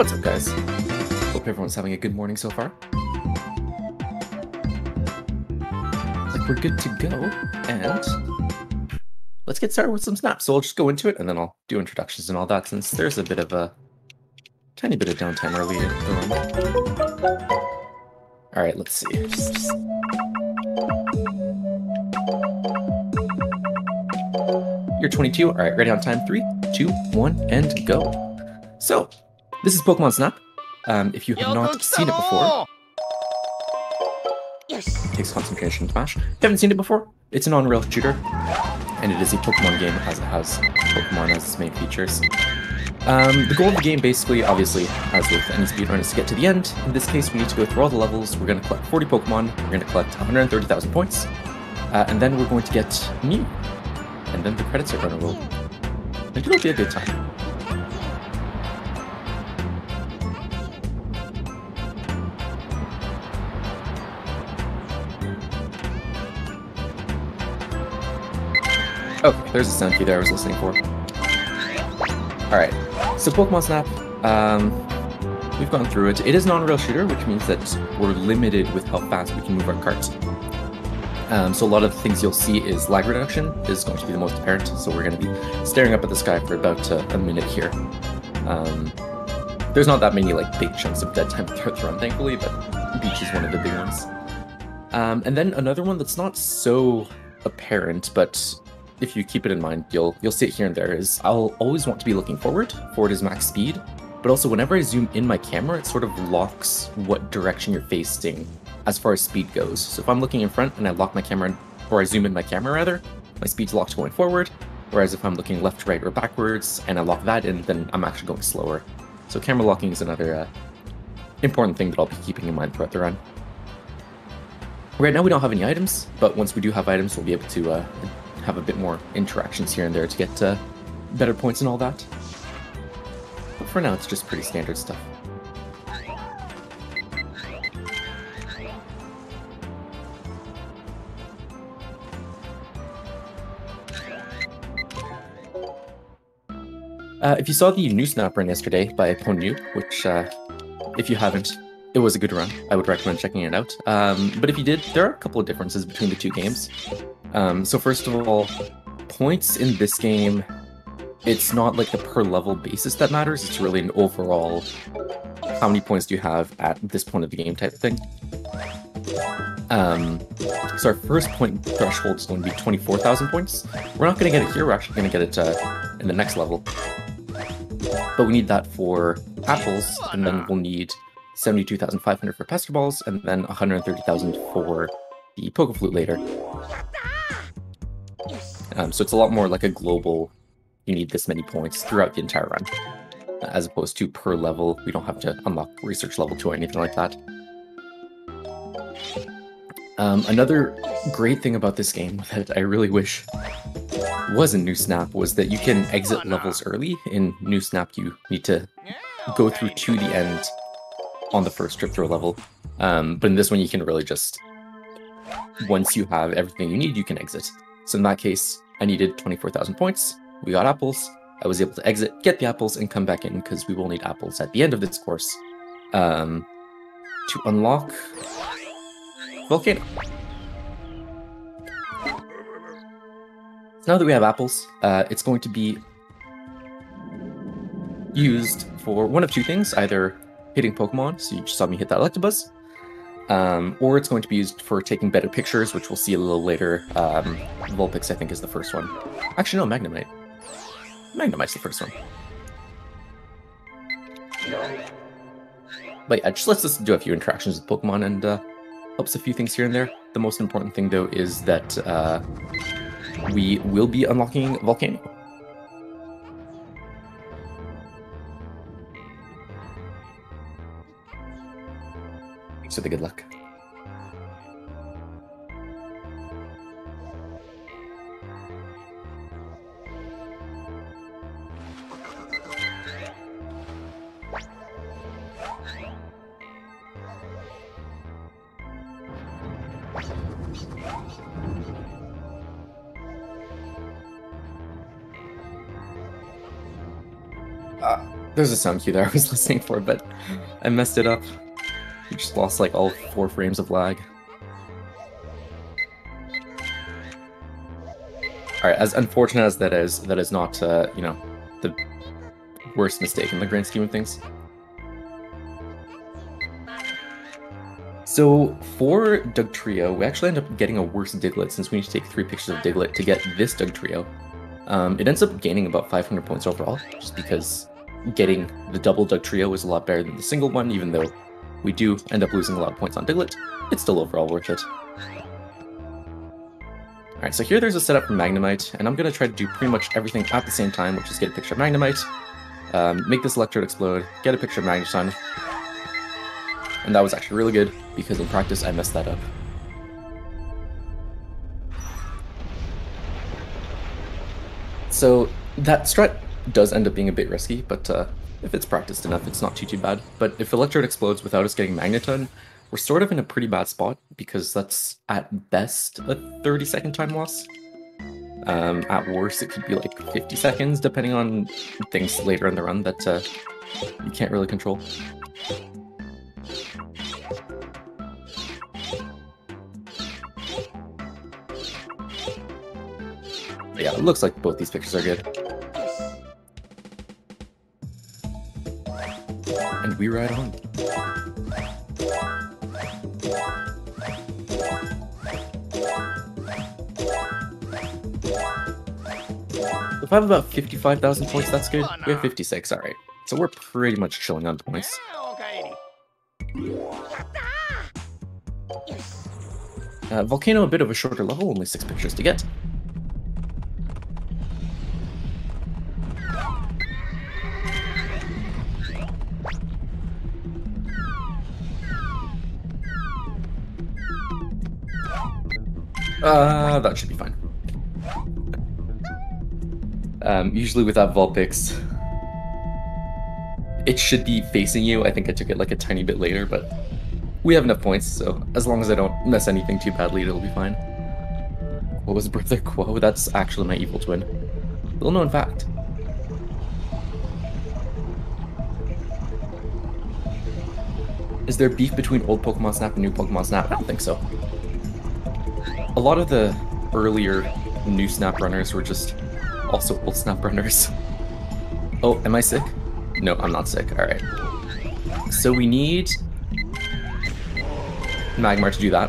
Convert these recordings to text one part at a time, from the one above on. What's up, guys? Hope everyone's having a good morning so far. Like, we're good to go, and let's get started with some snaps. So we'll just go into it, and then I'll do introductions and all that, since there's a bit of a tiny bit of downtime early in the room. All right, let's see. You're 22. All right, ready on time. 3, 2, 1, and go. So, this is Pokemon Snap. If you have not seen it before, it takes concentration to mash. If you haven't seen it before, it's an on-rail shooter, and it is a Pokemon game as it has Pokemon as its main features. The goal of the game, basically, obviously, as with any speedrun, is to get to the end. In this case, we need to go through all the levels. We're going to collect 40 Pokemon. We're going to collect 130,000 points, and then we're going to get Mew, and then the credits are going to roll. And it'll be a good time. Okay, there's a sound cue there I was listening for. Alright, so Pokemon Snap, we've gone through it. It is an on-rail shooter, which means that we're limited with how fast we can move our carts. So a lot of the things you'll see is lag reduction is going to be the most apparent, so we're going to be staring up at the sky for about a minute here. There's not that many like big chunks of dead time throughout the run, thankfully, but Beach is one of the big ones. And then another one that's not so apparent, but if you keep it in mind, you'll see it here and there, is I'll always want to be looking forward. Forward is max speed, but also whenever I zoom in my camera, it sort of locks what direction you're facing as far as speed goes. So if I'm looking in front and I lock my camera, or I zoom in my camera rather, my speed's locked going forward, whereas if I'm looking left, right, or backwards, and I lock that in, then I'm actually going slower. So camera locking is another important thing that I'll be keeping in mind throughout the run. Right now we don't have any items, but once we do have items, we'll be able to have a bit more interactions here and there to get better points and all that. But for now, it's just pretty standard stuff. If you saw the New Snap run yesterday by Ponyu, which, if you haven't, it was a good run. I would recommend checking it out. But if you did, there are a couple of differences between the two games. So first of all, points in this game, it's not like the per level basis that matters, it's really an overall how many points do you have at this point of the game type of thing. So our first point threshold is going to be 24,000 points. We're not going to get it here, we're actually going to get it in the next level. But we need that for apples, and then we'll need 72,500 for Pester Balls, and then 130,000 for the Poke Flute later. So it's a lot more like a global, you need this many points throughout the entire run, as opposed to per level. We don't have to unlock research level 2 or anything like that. Another great thing about this game that I really wish was in New Snap was that you can exit levels early. In New Snap, you need to go through to the end on the first trip through a level, but in this one you can really just, once you have everything you need, you can exit. So in that case, I needed 24,000 points, we got apples, I was able to exit, get the apples, and come back in, because we will need apples at the end of this course to unlock Volcano. Now that we have apples, it's going to be used for one of two things, either hitting Pokemon, so you just saw me hit that Electabuzz, or it's going to be used for taking better pictures, which we'll see a little later. Vulpix, I think, is the first one. Actually, no, Magnemite. Magnemite's the first one. But yeah, it just lets us do a few interactions with Pokemon and helps a few things here and there. The most important thing, though, is that we will be unlocking Volcano. So the good luck. There's a sound cue there I was listening for, but I messed it up. I just lost like all 4 frames of lag. Alright, as unfortunate as that is not, you know, the worst mistake in the grand scheme of things. So, for Dugtrio, we actually end up getting a worse Diglett, since we need to take 3 pictures of Diglett to get this Dugtrio. It ends up gaining about 500 points overall, just because getting the double Dugtrio is a lot better than the single one, even though we do end up losing a lot of points on Diglett. It's still overall worth it. Alright, so here there's a setup for Magnemite, and I'm going to try to do pretty much everything at the same time, which is get a picture of Magnemite, make this Electrode explode, get a picture of Magneton. And that was actually really good, because in practice I messed that up. So that strat does end up being a bit risky, but if it's practiced enough, it's not too bad. But if Electrode explodes without us getting Magneton, we're sort of in a pretty bad spot, because that's at best a 30-second time loss. At worst, it could be like 50 seconds, depending on things later in the run that you can't really control. Yeah, it looks like both these pictures are good. And we ride on. If I have about 55,000 points, that's good. We have 56, alright. So we're pretty much chilling on points. Volcano, a bit of a shorter level, only 6 pictures to get. That should be fine. Usually with that Vulpix, it should be facing you. I think I took it like a tiny bit later, but we have enough points, so as long as I don't mess anything too badly, it'll be fine. What was Brother Quo? That's actually my evil twin. Little known fact. Is there beef between old Pokemon Snap and new Pokemon Snap? I don't think so. A lot of the earlier new Snap runners were just also old Snap runners. Oh, am I sick? No, I'm not sick. Alright. So we need Magmar to do that.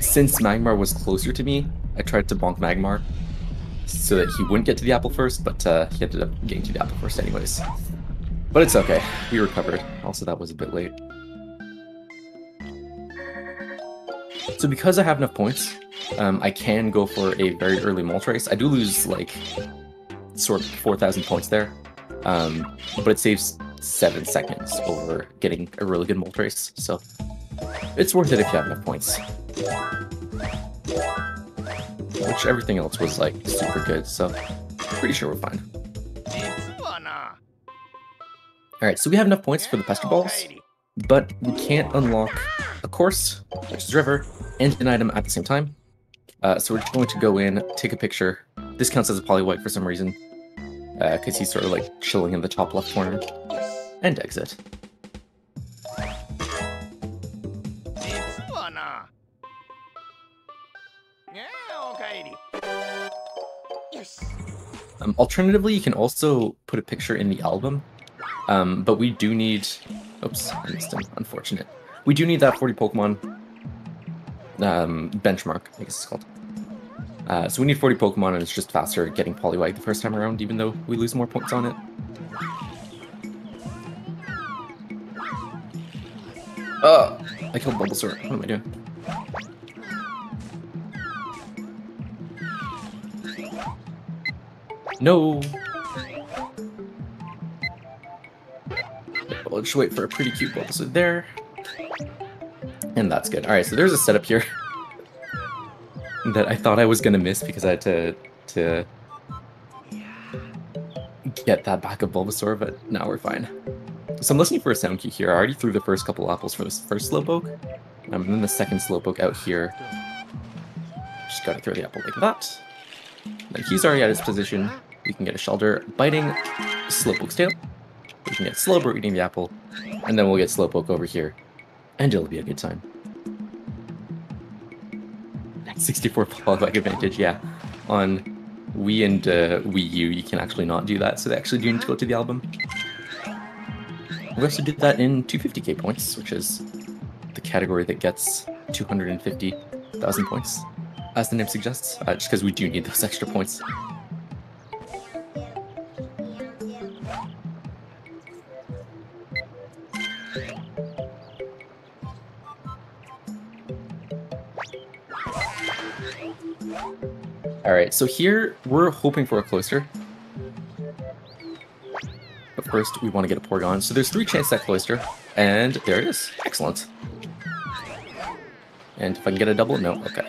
Since Magmar was closer to me, I tried to bonk Magmar so that he wouldn't get to the apple first, but he ended up getting to the apple first anyways. But it's okay. We recovered. Also, that was a bit late. So because I have enough points, I can go for a very early Moltres. I do lose, like, sort of 4,000 points there, but it saves 7 seconds over getting a really good Moltres, so it's worth it if you have enough points. Which everything else was, like, super good, so pretty sure we're fine. Alright, so we have enough points for the Pester Balls, but we can't unlock a course, which is River, and an item at the same time. So we're just going to go in, take a picture. This counts as a Poliwag for some reason, because he's sort of like chilling in the top left corner, and exit. Alternatively, you can also put a picture in the album, but we do need... Oops, I missed him. Unfortunate. We do need that 40 Pokemon benchmark, I guess it's called. So we need 40 Pokemon, and it's just faster getting Poliwag the first time around, even though we lose more points on it. Oh, I killed Bulbasaur. What am I doing? No! I'll just wait for a pretty cute Bulbasaur there. And that's good. Alright, so there's a setup here that I thought I was gonna miss because I had to get that back of Bulbasaur, but now we're fine. So I'm listening for a sound cue here. I already threw the first couple apples for this first Slowpoke. And then the second Slowpoke out here. Just gotta throw the apple like that. And he's already at his position. You can get a Shellder biting Slowpoke's tail. You can get Slowbro eating the apple. And then we'll get Slowpoke over here. And it'll be a good time. 64 Poliwag advantage, yeah. On Wii and Wii U, you can actually not do that, so they actually do need to go to the album. We also did that in 250k points, which is the category that gets 250,000 points, as the name suggests, just because we do need those extra points. Alright, so here we're hoping for a Cloyster. But first we want to get a Porygon. So there's 3 chances at Cloyster. And there it is. Excellent. And if I can get a double? No? Okay.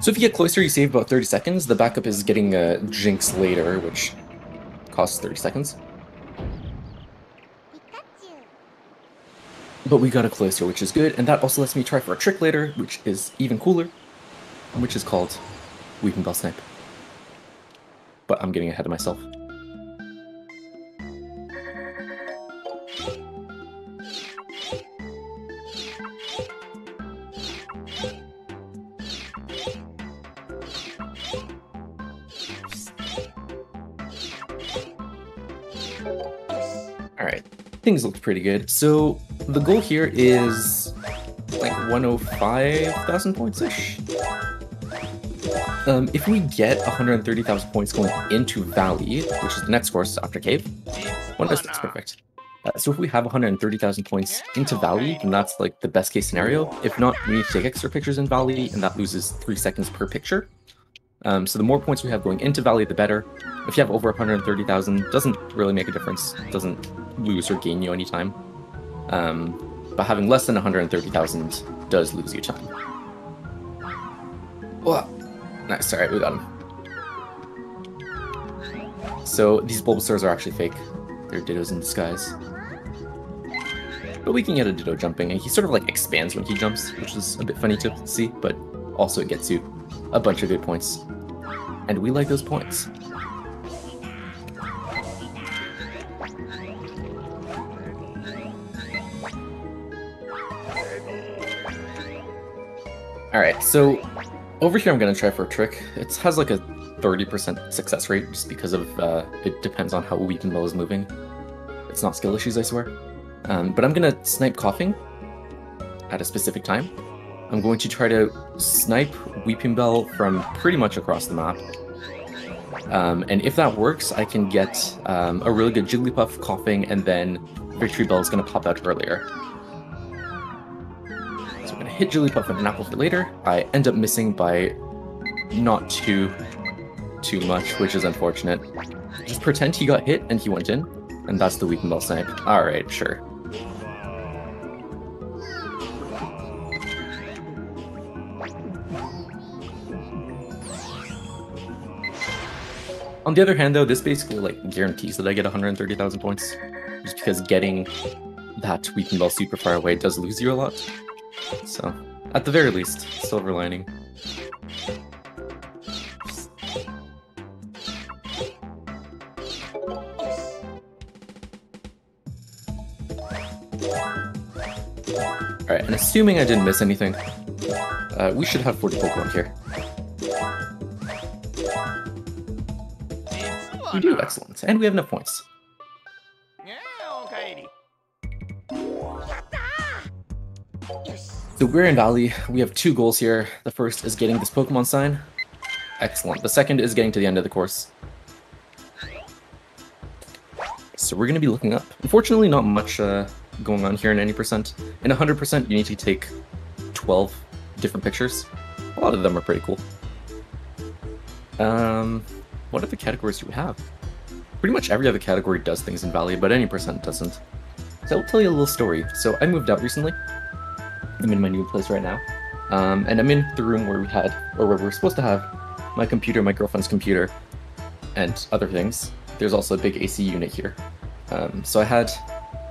So if you get Cloyster, you save about 30 seconds. The backup is getting a Jinx later, which costs 30 seconds. But we got a Cloyster, which is good, and that also lets me try for a trick later, which is even cooler, which is called Weeping Bell Snipe. But I'm getting ahead of myself. Alright, things looked pretty good. So the goal here is like 105,000 points-ish. If we get 130,000 points going into Valley, which is the next course after Cave, one does that's perfect. So if we have 130,000 points into Valley, then that's like the best case scenario. If not, we need to take extra pictures in Valley, and that loses 3 seconds per picture. So the more points we have going into Valley, the better. If you have over 130,000, doesn't really make a difference. Doesn't lose or gain you any time. But having less than 130,000 does lose you time. Whoa. Nice, alright, we got him. So these Bulbasaurs are actually fake. They're Dittos in disguise. But we can get a Ditto jumping, and he sort of like expands when he jumps, which is a bit funny to see, but also it gets you a bunch of good points. And we like those points. Alright, so over here I'm going to try for a trick. It has like a 30% success rate just because of, it depends on how Weeping Bell is moving. It's not skill issues, I swear. But I'm going to snipe Coughing at a specific time. I'm going to try to snipe Weeping Bell from pretty much across the map. And if that works, I can get a really good Jigglypuff, Coughing, and then Victory Bell is going to pop out earlier. Hit Jigglypuff and an apple for later. I end up missing by not too much, which is unfortunate. Just pretend he got hit and he went in, and that's the Weeping Bell snipe. Alright, sure. On the other hand though, this basically like guarantees that I get 130,000 points, just because getting that Weeping Bell super far away does lose you a lot. So, at the very least, silver lining. Alright, and assuming I didn't miss anything, we should have 40 Pokemon here. We do, excellent. And we have enough points. So we're in Valley, we have 2 goals here. The first is getting this Pokemon sign. Excellent. The second is getting to the end of the course. So we're going to be looking up. Unfortunately, not much going on here in 90%. In 100%, you need to take 12 different pictures. A lot of them are pretty cool. What other categories do we have? Pretty much every other category does things in Valley, but 90% doesn't. So I'll tell you a little story. So I moved out recently. I'm in my new place right now, and I'm in the room where we had, or where we were supposed to have, my computer, my girlfriend's computer, and other things. There's also a big AC unit here. So I had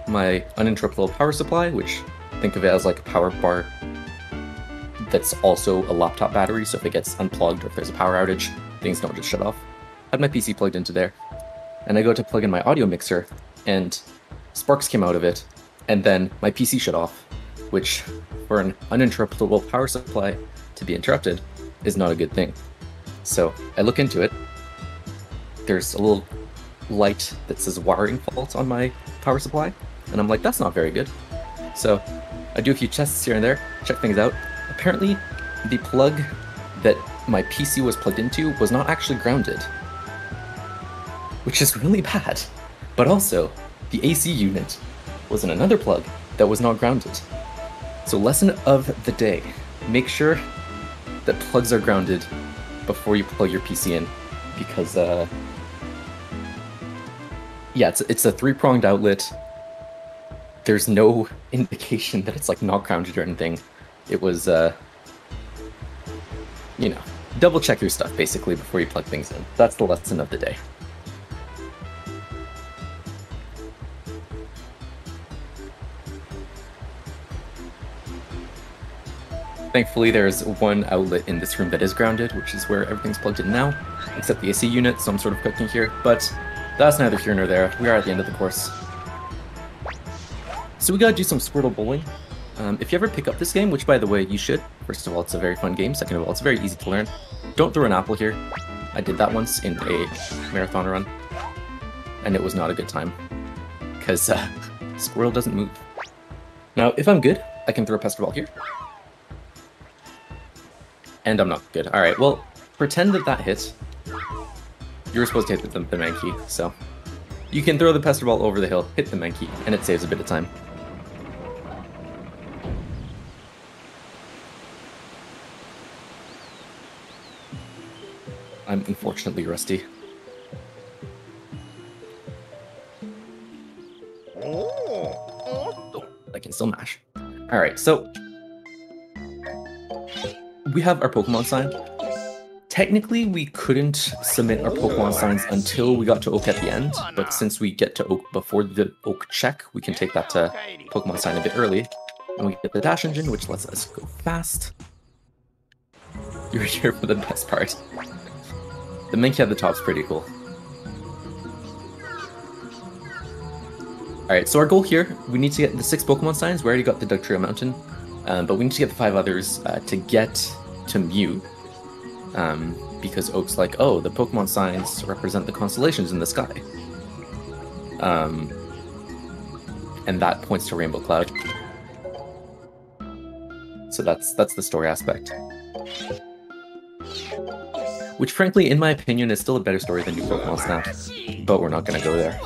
my uninterruptible power supply, which think of it as like a power bar that's also a laptop battery, so if it gets unplugged or if there's a power outage, things don't just shut off. I had my PC plugged into there, and I go to plug in my audio mixer, and sparks came out of it, and then my PC shut off, which, for an uninterruptible power supply to be interrupted, is not a good thing. So I look into it. There's a little light that says wiring fault on my power supply, and I'm like, that's not very good. So I do a few tests here and there, check things out. Apparently, the plug that my PC was plugged into was not actually grounded, which is really bad. But also, the AC unit was in another plug that was not grounded. So lesson of the day, make sure that plugs are grounded before you plug your PC in, because yeah, it's a three-pronged outlet. There's no indication that it's like not grounded or anything. It was you know, double check your stuff basically before you plug things in. That's the lesson of the day. Thankfully, there's one outlet in this room that is grounded, which is where everything's plugged in now, except the AC unit, so I'm sort of cooking here, but that's neither here nor there. We are at the end of the course. So we gotta do some Squirtle bowling. If you ever pick up this game, which by the way, you should. First of all, it's a very fun game. Second of all, it's very easy to learn. Don't throw an apple here. I did that once in a marathon run, and it was not a good time, because Squirtle doesn't move. Now, if I'm good, I can throw a Pester Ball here. And I'm not good. Alright, well, pretend that that hit. You were supposed to hit the Mankey, so... You can throw the Pester Ball over the hill, hit the Mankey, and it saves a bit of time. I'm unfortunately rusty. Oh, I can still mash. Alright, so... we have our Pokemon sign. Technically, we couldn't submit our Pokemon signs until we got to Oak at the end, but since we get to Oak before the Oak check, we can take that to Pokemon sign a bit early. And we get the Dash Engine, which lets us go fast. You're here for the best part. The Mankey at the top's pretty cool. Alright, so our goal here, we need to get the 6 Pokemon signs. We already got the Dugtrio Mountain. But we need to get the 5 others to get to Mew, because Oak's like, oh, the Pokemon signs represent the constellations in the sky. And that points to Rainbow Cloud. So that's the story aspect. Which frankly, in my opinion, is still a better story than New Pokemon Snap, but we're not going to go there.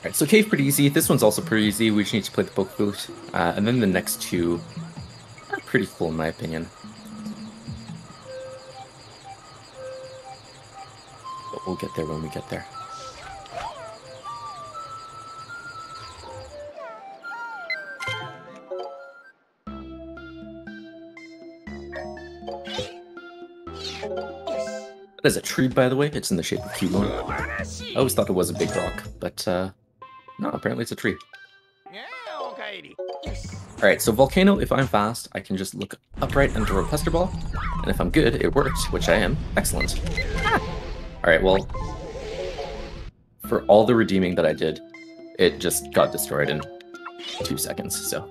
Alright, so cave pretty easy. This one's also pretty easy. We just need to play the Pokebooth. And then the next two are pretty cool in my opinion. But we'll get there when we get there. That is a tree, by the way. It's in the shape of Q-Lone. I always thought it was a big rock, but no, apparently it's a tree. Yeah, okay. Alright, so Volcano, if I'm fast, I can just look upright and throw a Pester Ball. And if I'm good, it works, which I am. Excellent. Alright, well, for all the redeeming that I did, it just got destroyed in 2 seconds, so...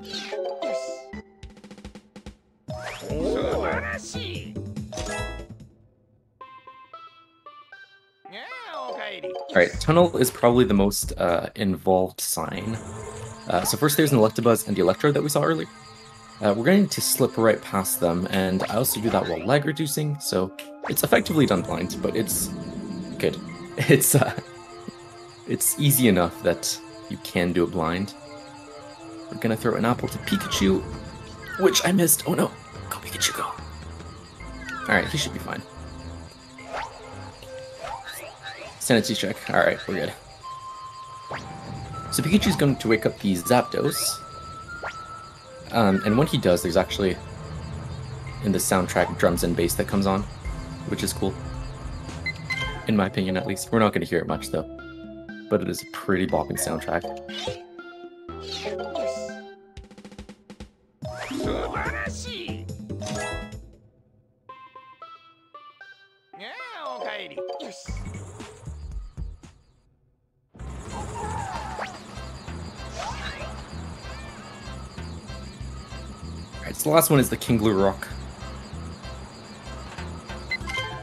Alright, Tunnel is probably the most involved sign. So first there's an Electabuzz and the Electrode that we saw earlier. We're going to slip right past them, and I also do that while lag reducing, so it's effectively done blind, but it's good. It's easy enough that you can do it blind. We're gonna throw an apple to Pikachu, which I missed. Oh no! Go Pikachu, go! Alright, he should be fine. Sanity check. Alright, we're good. So Pikachu's going to wake up the Zapdos. And when he does, there's actually, in the soundtrack, drums and bass that comes on, which is cool. in my opinion at least. We're not going to hear it much though, but it is a pretty bopping soundtrack. Alright, so the last one is the Kingler Rock.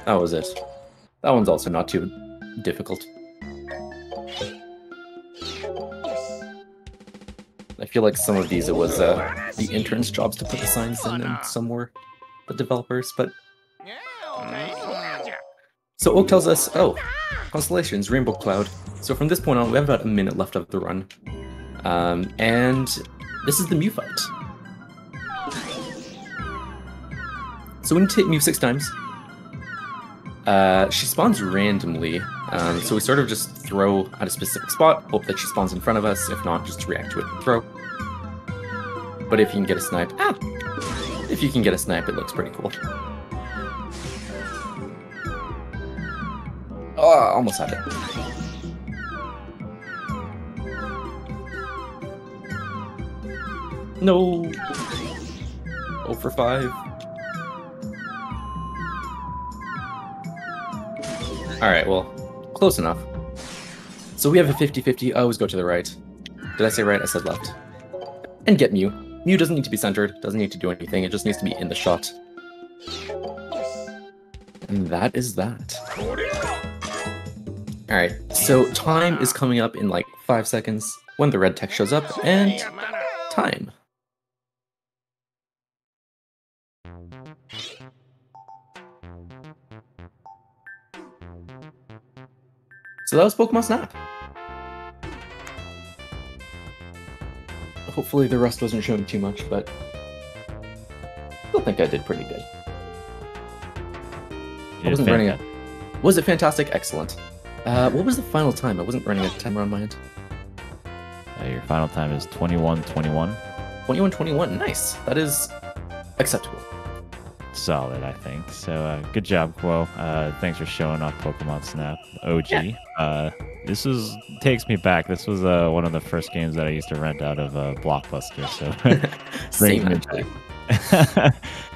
That was it. That one's also not too difficult. I feel like some of these it was the interns' jobs to put the signs in, and some were the developers, but... So Oak tells us, oh, Constellations, Rainbow Cloud. So from this point on, we have about a minute left of the run. And this is the Mew fight. So we need to hit Mew 6 times. She spawns randomly, so we sort of just throw at a specific spot, hope that she spawns in front of us, if not, just react to it and throw. But if you can get a snipe, if you can get a snipe, it looks pretty cool. Oh, almost had it. No! 0 for 5. Alright, well, close enough. So we have a 50-50. I always go to the right. Did I say right? I said left. And get Mew. Mew doesn't need to be centered, doesn't need to do anything, it just needs to be in the shot. And that is that. Alright, so time is coming up in like 5 seconds when the red text shows up, and time. So that was Pokemon Snap. Hopefully the rust wasn't showing too much, but I still think I did pretty good. I wasn't running out. Was it fantastic? Excellent. What was the final time? I wasn't running a timer on my end. Your final time is 21:21. 21:21. Nice. That is acceptable. Solid, I think. So good job, Quo. Thanks for showing off Pokemon Snap, OG. Yeah. This is takes me back. This was one of the first games that I used to rent out of Blockbuster. So same mentality.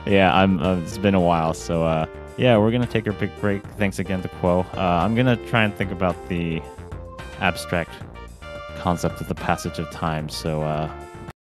Yeah, it's been a while. So yeah, we're gonna take our big break. Thanks again to Quo. I'm gonna try and think about the abstract concept of the passage of time. So